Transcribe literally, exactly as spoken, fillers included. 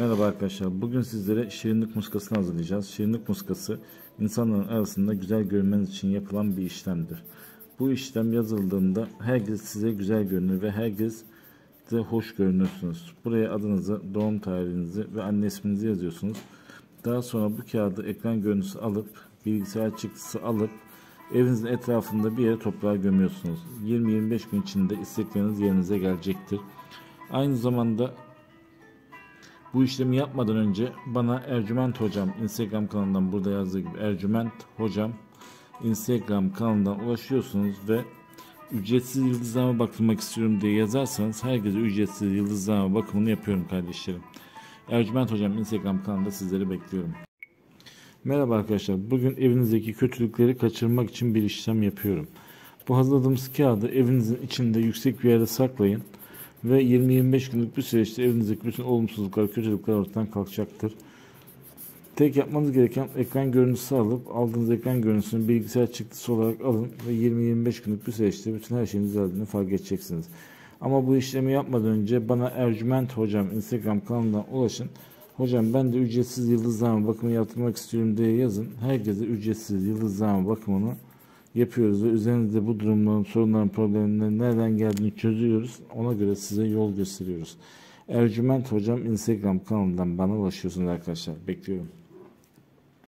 Merhaba arkadaşlar, bugün sizlere şirinlik muskasını hazırlayacağız. Şirinlik muskası insanların arasında güzel görünmeniz için yapılan bir işlemdir. Bu işlem yazıldığında herkes size güzel görünür ve herkes size hoş görünürsünüz. Buraya adınızı, doğum tarihinizi ve anne isminizi yazıyorsunuz. Daha sonra bu kağıdı ekran görüntüsü alıp, bilgisayar çıktısı alıp evinizin etrafında bir yere toprağa gömüyorsunuz. yirmi yirmi beş gün içinde istekleriniz yerinize gelecektir. Aynı zamanda bu işlemi yapmadan önce bana Ercüment Hocam Instagram kanalından, burada yazdığı gibi Ercüment Hocam Instagram kanalından ulaşıyorsunuz ve ücretsiz yıldızlama bakılmak istiyorum diye yazarsanız herkese ücretsiz yıldızlama bakımını yapıyorum kardeşlerim. Ercüment Hocam Instagram kanalında sizleri bekliyorum. Merhaba arkadaşlar, bugün evinizdeki kötülükleri kaçırmak için bir işlem yapıyorum. Bu hazırladığımız kağıdı evinizin içinde yüksek bir yere saklayın ve yirmi yirmi beş günlük bir süreçte evinizdeki bütün olumsuzluklar, kötülükler ortadan kalkacaktır. Tek yapmanız gereken ekran görüntüsü alıp, aldığınız ekran görüntüsünü bilgisayar çıktısı olarak alın ve yirmi yirmi beş günlük bir süreçte bütün her şeyin düzeldiğini fark edeceksiniz. Ama bu işlemi yapmadan önce bana Ercüment Hocam Instagram kanalından ulaşın. Hocam ben de ücretsiz yıldızlama bakımı yaptırmak istiyorum diye yazın. Herkese ücretsiz yıldızlama bakımını yapıyoruz ve üzerinizde bu durumların, sorunların, problemlerin nereden geldiğini çözüyoruz. Ona göre size yol gösteriyoruz. Ercüment Hocam Instagram kanalından bana ulaşıyorsunuz arkadaşlar. Bekliyorum.